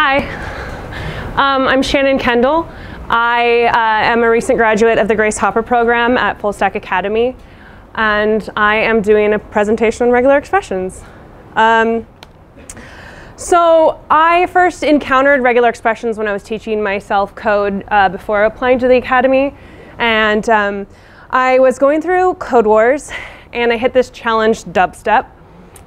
Hi, I'm Shannon Kendall. I am a recent graduate of the Grace Hopper program at Fullstack Academy, and I am doing a presentation on regular expressions. So I first encountered regular expressions when I was teaching myself code before applying to the Academy, and I was going through Code Wars, and I hit this challenge, dubstep,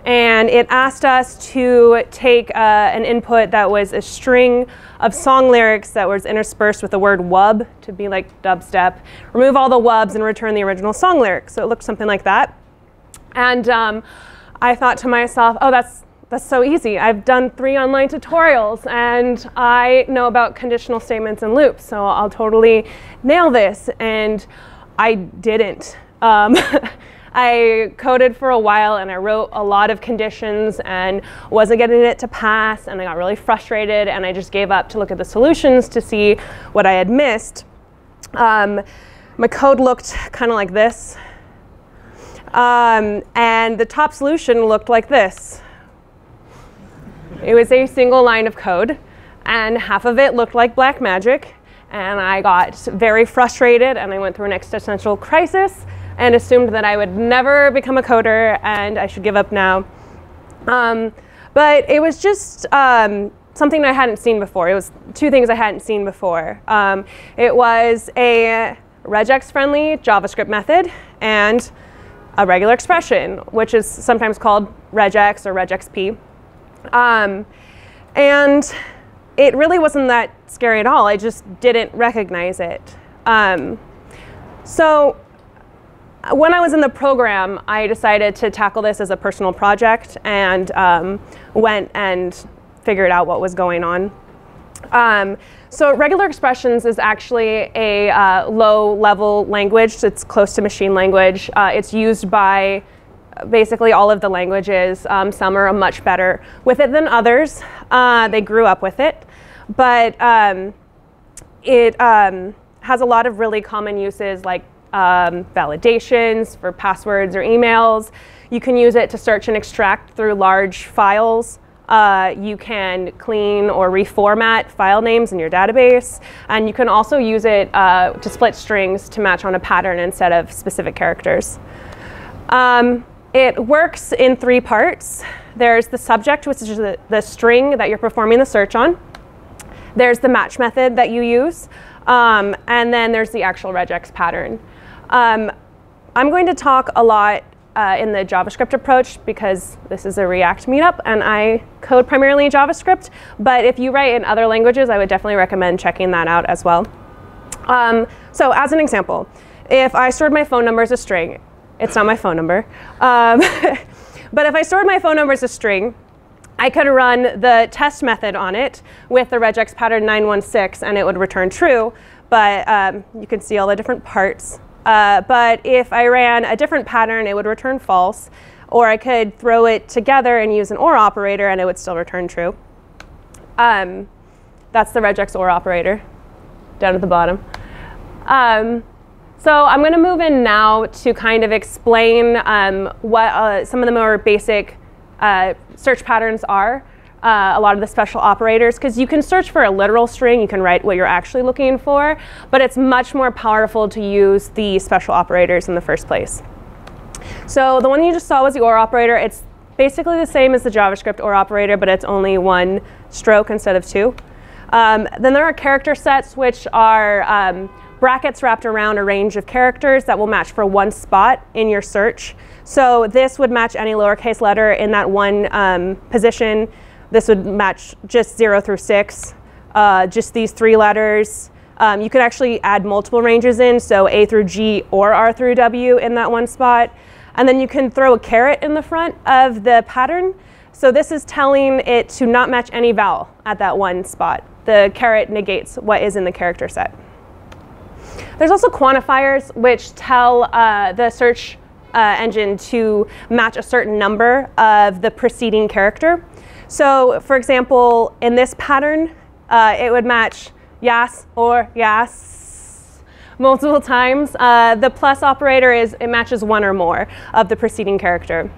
and it asked us to take an input that was a string of song lyrics that was interspersed with the word wub to be like dubstep, remove all the wubs and return the original song lyrics. So it looked something like that. And I thought to myself, oh, that's so easy. I've done 3 online tutorials and I know about conditional statements and loops, so I'll totally nail this. And I didn't. I coded for a while and I wrote a lot of conditions and wasn't getting it to pass, and I got really frustrated and I just gave up to look at the solutions to see what I had missed. My code looked kind of like this, and the top solution looked like this. It was a single line of code and half of it looked like black magic, and I got very frustrated and I went through an existential crisis and assumed that I would never become a coder and I should give up now. But it was just something I hadn't seen before. It was 2 things I hadn't seen before. It was a regex-friendly JavaScript method and a regular expression, which is sometimes called regex or regexp. And it really wasn't that scary at all. I just didn't recognize it. So when I was in the program, I decided to tackle this as a personal project and went and figured out what was going on. So regular expressions is actually a low-level language. It's close to machine language. It's used by basically all of the languages. Some are much better with it than others. They grew up with it. But it has a lot of really common uses, like validations for passwords or emails. You can use it to search and extract through large files. You can clean or reformat file names in your database. And you can also use it to split strings to match on a pattern instead of specific characters. It works in 3 parts. There's the subject, which is the string that you're performing the search on. There's the match method that you use. And then there's the actual regex pattern. I'm going to talk a lot in the JavaScript approach because this is a React meetup and I code primarily in JavaScript. But if you write in other languages, I would definitely recommend checking that out as well. So as an example, if I stored my phone number as a string, it's not my phone number. But if I stored my phone number as a string, I could run the test method on it with the regex pattern 916 and it would return true. But you can see all the different parts. But if I ran a different pattern, it would return false. Or I could throw it together and use an OR operator and it would still return true. That's the regex OR operator down at the bottom. So I'm going to move in now to kind of explain what some of the more basic search patterns are, a lot of the special operators, because you can search for a literal string, you can write what you're actually looking for, but it's much more powerful to use the special operators in the first place. So the one you just saw was the OR operator. It's basically the same as the JavaScript OR operator, but it's only 1 stroke instead of 2. Then there are character sets, which are brackets wrapped around a range of characters that will match for 1 spot in your search. So this would match any lowercase letter in that 1 position. This would match just 0 through 6, just these 3 letters. You could actually add multiple ranges in, so A through G or R through W in that 1 spot. And then you can throw a caret in the front of the pattern. So this is telling it to not match any vowel at that 1 spot. The caret negates what is in the character set. There's also quantifiers, which tell the search engine to match a certain number of the preceding character. So for example, in this pattern, it would match yas or yas multiple times. The plus operator is it matches 1 or more of the preceding character.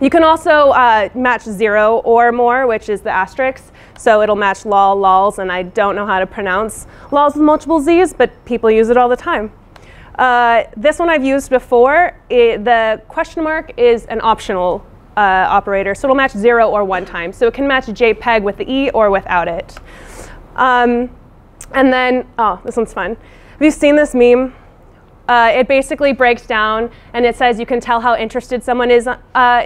You can also match 0 or more, which is the asterisk. So it'll match lol, lols, and I don't know how to pronounce lols with multiple Zs, but people use it all the time. This one I've used before. The question mark is an optional operator, so it'll match 0 or 1 time. So it can match JPEG with the E or without it. And then, oh, this one's fun. Have you seen this meme? It basically breaks down, and it says you can tell how interested someone is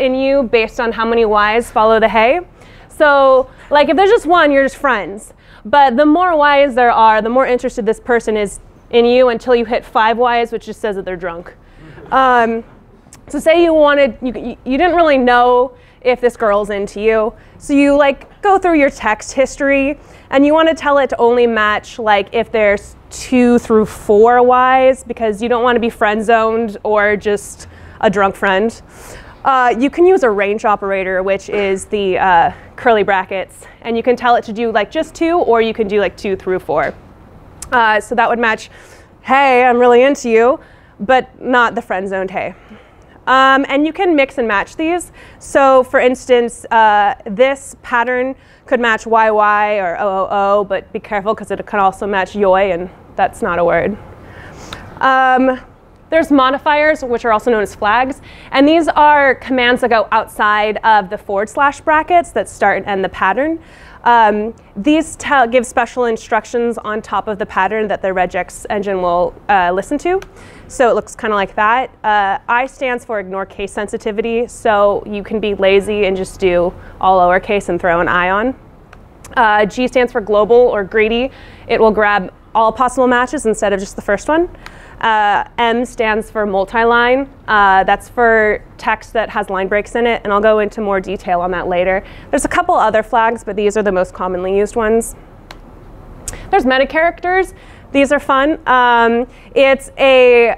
in you based on how many Ys follow the hey. So like, if there's just one, you're just friends. But the more Ys there are, the more interested this person is in you until you hit 5 Ys, which just says that they're drunk. So say you wanted, you didn't really know if this girl's into you. So you like go through your text history, and you want to tell it to only match like if there's 2 through 4 Ys, because you don't want to be friend-zoned or just a drunk friend. You can use a range operator, which is the curly brackets, and you can tell it to do like just 2, or you can do like 2 through 4. So that would match, hey, I'm really into you, but not the friend-zoned hey. And you can mix and match these. So for instance, this pattern could match YY or OOO, but be careful because it can also match YOI, and that's not a word. There's modifiers, which are also known as flags. And these are commands that go outside of the / brackets that start and end the pattern. These give special instructions on top of the pattern that the regex engine will listen to. So it looks kind of like that. I stands for ignore case sensitivity. So you can be lazy and just do all lowercase and throw an I on. G stands for global or greedy. It will grab all possible matches instead of just the first one. M stands for multi-line. That's for text that has line breaks in it, and I'll go into more detail on that later. There's a couple other flags, but these are the most commonly used ones. There's meta-characters. These are fun. It's a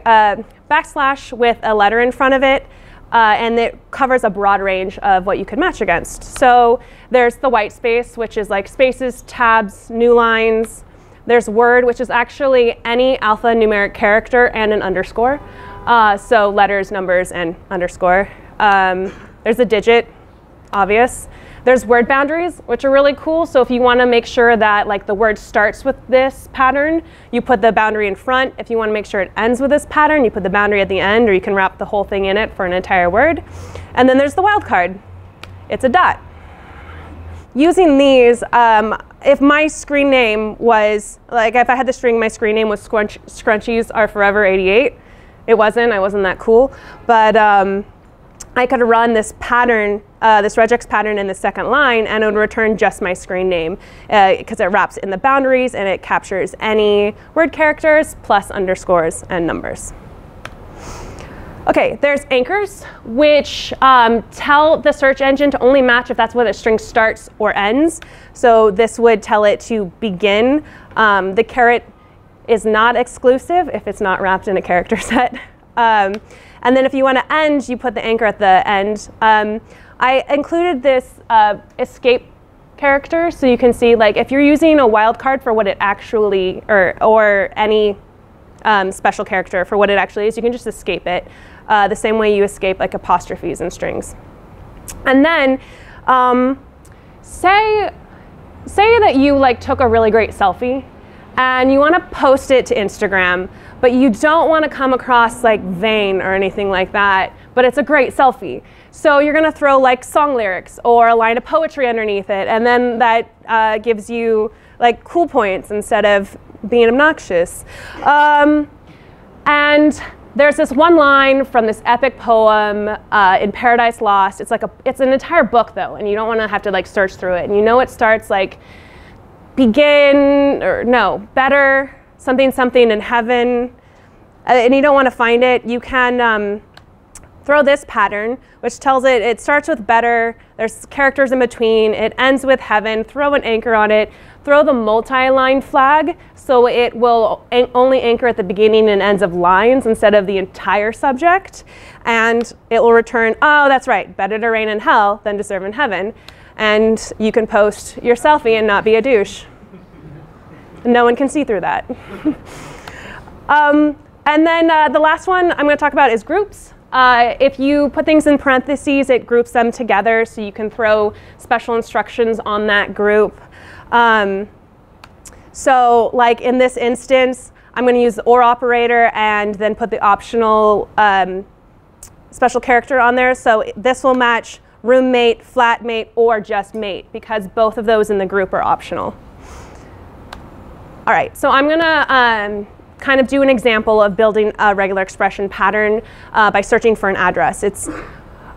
backslash with a letter in front of it, and it covers a broad range of what you could match against. So there's the white space, which is like spaces, tabs, new lines. There's word, which is actually any alphanumeric character and an underscore. So letters, numbers, and underscore. There's a digit, obvious. There's word boundaries, which are really cool. So if you want to make sure that like the word starts with this pattern, you put the boundary in front. If you want to make sure it ends with this pattern, you put the boundary at the end, or you can wrap the whole thing in it for an entire word. And then there's the wildcard. It's a dot. Using these, if my screen name was, like if I had the string, my screen name was Scrunchies Are Forever 88. It wasn't, I wasn't that cool. But I could run this pattern, this regex pattern in the second line, and it would return just my screen name, because it wraps in the boundaries and it captures any word characters plus underscores and numbers. OK, there's anchors, which tell the search engine to only match if that's where the string starts or ends. So this would tell it to begin. The caret is not exclusive if it's not wrapped in a character set. And then if you want to end, you put the anchor at the end. I included this escape character, so you can see like if you're using a wildcard for what it actually, or any special character for what it actually is, you can just escape it. The same way you escape like apostrophes and strings. And then say that you like took a really great selfie and you want to post it to Instagram, but you don't want to come across like vain or anything like that, but it's a great selfie. So you're going to throw like song lyrics or a line of poetry underneath it, and then that gives you like cool points instead of being obnoxious. And there's this one line from this epic poem in Paradise Lost. It's like it's an entire book though, and you don't want to have to like search through it. And you know it starts like begin, or no, better something something in heaven, and you don't want to find it. You can throw this pattern, which tells it it starts with better, there's characters in between, it ends with heaven, throw an anchor on it, throw the multi-line flag, so it will only anchor at the beginning and ends of lines instead of the entire subject, and it will return, oh, that's right, better to reign in hell than to serve in heaven, and you can post your selfie and not be a douche. No one can see through that. And then the last one I'm going to talk about is groups. If you put things in parentheses, it groups them together, so you can throw special instructions on that group. So like in this instance, I'm going to use the OR operator and then put the optional special character on there. So this will match roommate, flatmate, or just mate, because both of those in the group are optional. All right, so I'm going to kind of do an example of building a regular expression pattern by searching for an address. It's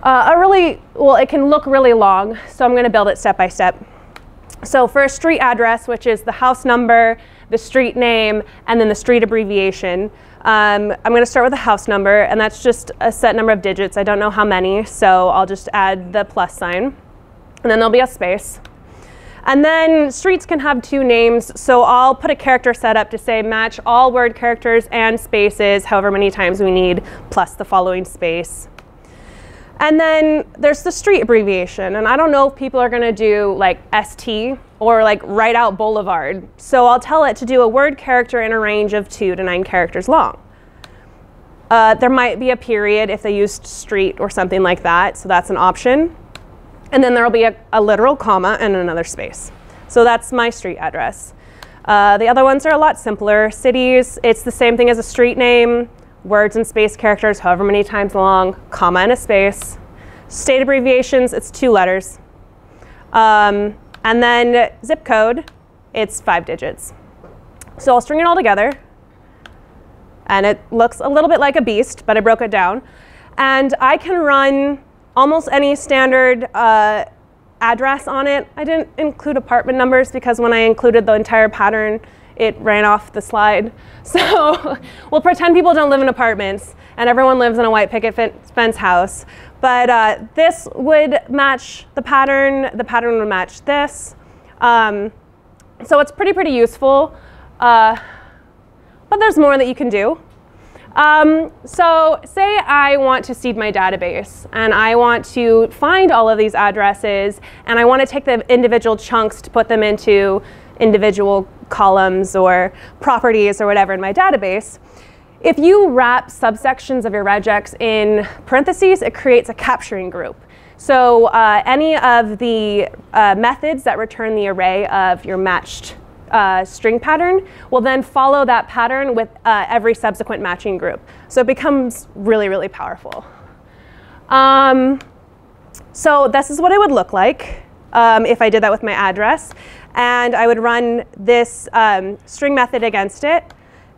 a really, well, it can look really long, so I'm going to build it step by step. So for a street address, which is the house number, the street name, and then the street abbreviation, I'm going to start with the house number, and that's just a set number of digits. I don't know how many, so I'll just add the plus sign, and then there'll be a space. And then streets can have two names, so I'll put a character setup to say match all word characters and spaces, however many times we need, plus the following space. And then there's the street abbreviation, and I don't know if people are going to do like ST or like write out Boulevard. So I'll tell it to do a word character in a range of 2 to 9 characters long. There might be a period if they used street or something like that, so that's an option. And then there'll be a literal comma and another space. So that's my street address. The other ones are a lot simpler. Cities, it's the same thing as a street name. Words and space characters, however many times long, comma and a space. State abbreviations, it's 2 letters. And then zip code, it's 5 digits. So I'll string it all together. And it looks a little bit like a beast, but I broke it down. And I can run almost any standard address on it. I didn't include apartment numbers because when I included the entire pattern, it ran off the slide. So we'll pretend people don't live in apartments and everyone lives in a white picket fence house. But this would match the pattern would match this. So it's pretty useful, but there's more that you can do. So say I want to seed my database and I want to find all of these addresses and I want to take the individual chunks to put them into individual columns or properties or whatever in my database. If you wrap subsections of your regex in parentheses, it creates a capturing group. So any of the methods that return the array of your matched string pattern will then follow that pattern with every subsequent matching group. So it becomes really powerful. So this is what it would look like if I did that with my address. And I would run this string method against it,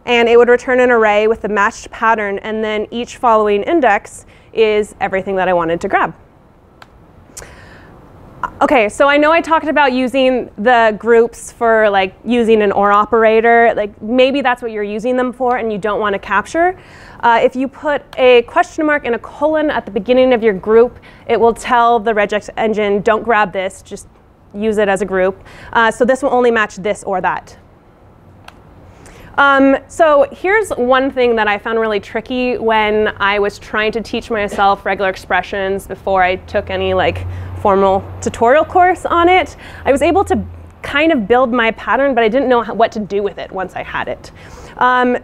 and it would return an array with the matched pattern, and then each following index is everything that I wanted to grab. Okay, so I know I talked about using the groups for like using an OR operator. Like maybe that's what you're using them for and you don't want to capture. If you put a question mark and a colon at the beginning of your group, it will tell the regex engine, don't grab this, just use it as a group. So this will only match this or that. So here's one thing that I found really tricky when I was trying to teach myself regular expressions before I took any like formal tutorial course on it. I was able to kind of build my pattern, but I didn't know what to do with it once I had it.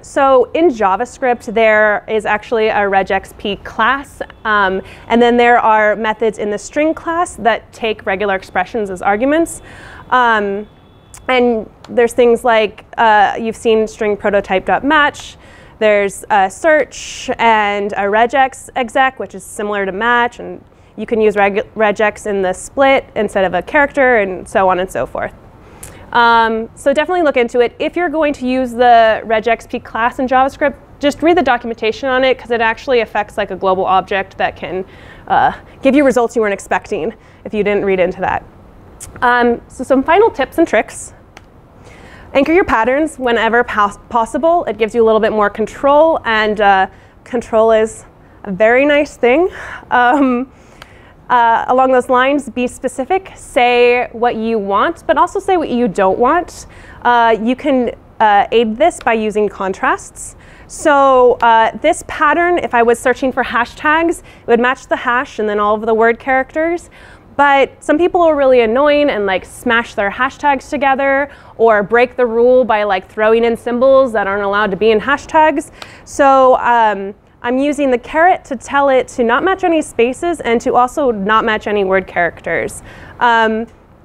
So in JavaScript, there is actually a regexp class, and then there are methods in the string class that take regular expressions as arguments. And there's things like you've seen string prototype.match, there's a search and a regexexec, which is similar to match, and you can use regex in the split instead of a character, and so on and so forth. So definitely look into it. If you're going to use the regexp class in JavaScript, just read the documentation on it because it actually affects like a global object that can give you results you weren't expecting if you didn't read into that. So some final tips and tricks. Anchor your patterns whenever possible. It gives you a little bit more control, and control is a very nice thing. Along those lines, be specific. Say what you want, but also say what you don't want. You can aid this by using contrasts. So this pattern, if I was searching for hashtags, it would match the hash and then all of the word characters. But some people are really annoying and like smash their hashtags together or break the rule by like throwing in symbols that aren't allowed to be in hashtags. So I'm using the caret to tell it to not match any spaces and to also not match any word characters.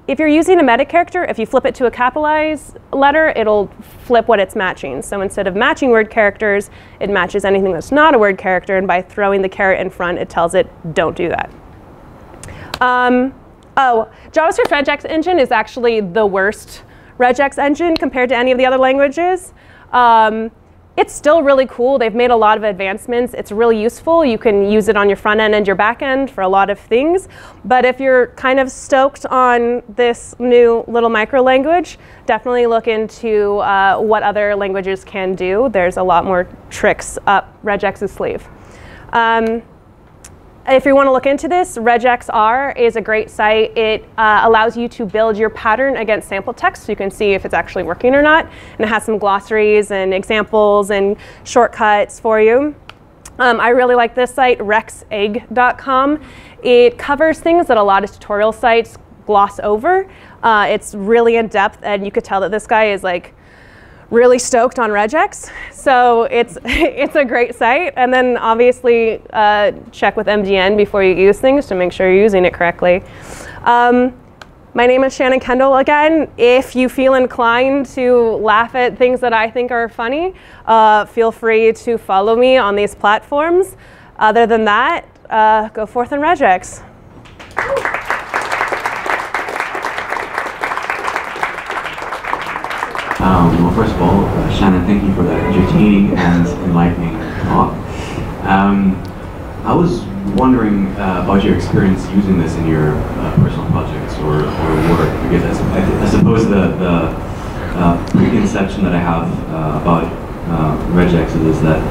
If you're using a meta-character, if you flip it to a capitalized letter, it'll flip what it's matching. So instead of matching word characters, it matches anything that's not a word character, and by throwing the caret in front, it tells it, don't do that. JavaScript regex engine is actually the worst regex engine compared to any of the other languages. It's still really cool. They've made a lot of advancements. It's really useful. You can use it on your front end and your back end for a lot of things. But if you're kind of stoked on this new little micro language, definitely look into what other languages can do. There's a lot more tricks up regex's sleeve. If you want to look into this, regexr is a great site. It allows you to build your pattern against sample text so you can see if it's actually working or not. And it has some glossaries and examples and shortcuts for you. I really like this site, rexegg.com. It covers things that a lot of tutorial sites gloss over. It's really in-depth, and you could tell that this guy is like really stoked on regex, so it's a great site. And then obviously check with MDN before you use things to make sure you're using it correctly. My name is Shannon Kendall again. If you feel inclined to laugh at things that I think are funny, feel free to follow me on these platforms. Other than that, go forth and regex. Well, first of all, Shannon, thank you for that entertaining and enlightening talk. I was wondering about your experience using this in your personal projects or work, because I suppose the preconception that I have about regex is that,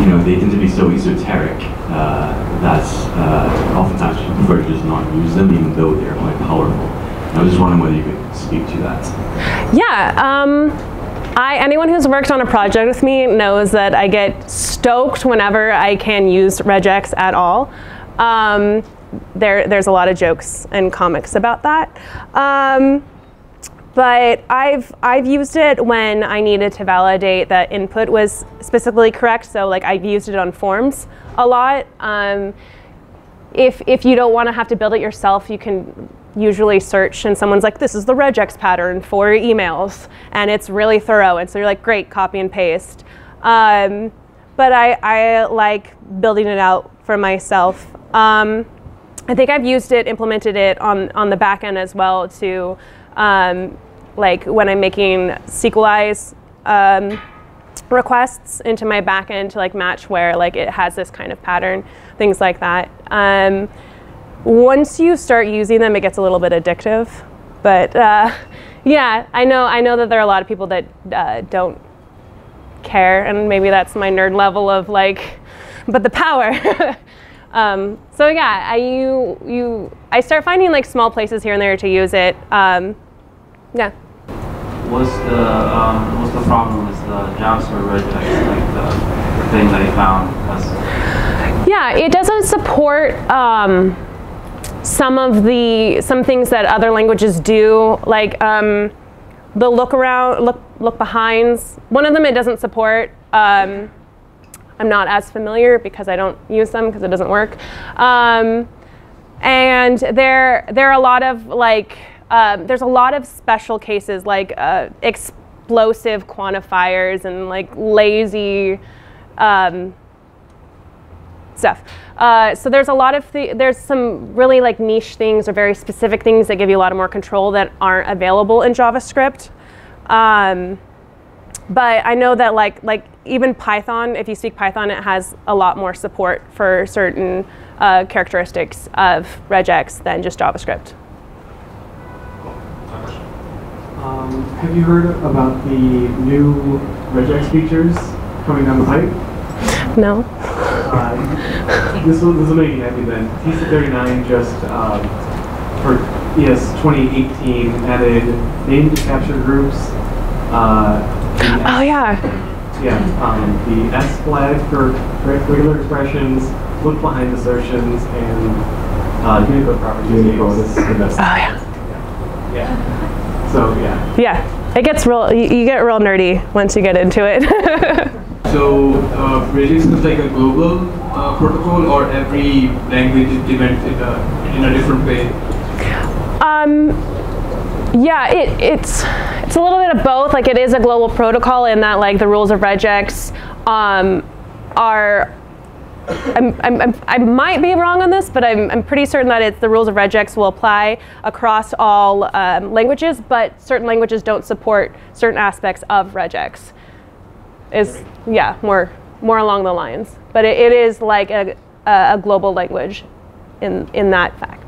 you know, they tend to be so esoteric that oftentimes people prefer to just not use them, even though they're quite powerful. I was just wondering whether you could speak to that. Yeah, anyone who's worked on a project with me knows that I get stoked whenever I can use regex at all. There's a lot of jokes and comics about that. But I've used it when I needed to validate that input was specifically correct. So like I've used it on forms a lot. If you don't want to have to build it yourself, you can usually search and someone's like, this is the regex pattern for emails, and it's really thorough, and so you're like, great, copy and paste. But I like building it out for myself. I think I've used it, implemented it on the back end as well to, like when I'm making SQLize requests into my back end to like match where like it has this kind of pattern, things like that. Once you start using them, it gets a little bit addictive. But yeah, I know that there are a lot of people that don't care, and maybe that's my nerd level of like, but the power. So yeah, I start finding like small places here and there to use it. Yeah. What's the problem with the JavaScript regex, like the thing that you found? Yeah, it doesn't support some things that other languages do, like the look behinds. One of them it doesn't support. I'm not as familiar because I don't use them because it doesn't work. And there are a lot of like there's a lot of special cases like explosive quantifiers and like lazy stuff. So there's a lot of there's some really like niche things or very specific things that give you a lot of more control that aren't available in JavaScript. But I know that like even Python, if you speak Python, it has a lot more support for certain characteristics of regex than just JavaScript. Have you heard about the new regex features coming down the pipe? No. This will make you happy then. TC39 just, for ES2018, added named capture groups. Oh, yeah. Yeah, the S flag for regular expressions, look behind assertions, and Unicode properties. Unicode is the best. Oh, yeah. Yeah. Yeah. So, yeah. Yeah, it gets real, you get real nerdy once you get into it. So regex is like a global protocol, or every language implements it in a different way? Yeah, it's a little bit of both. Like, it is a global protocol in that, like, the rules of regex are, I might be wrong on this, but I'm pretty certain that it's the rules of regex will apply across all languages, but certain languages don't support certain aspects of regex. Is, yeah, more along the lines. But it is like a global language in that fact.